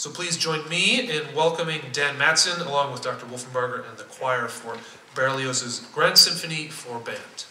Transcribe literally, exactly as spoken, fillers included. So please join me in welcoming Dan Mattson, along with Doctor Wolfinbarger and the choir for Berlioz's Grand Symphony for Band.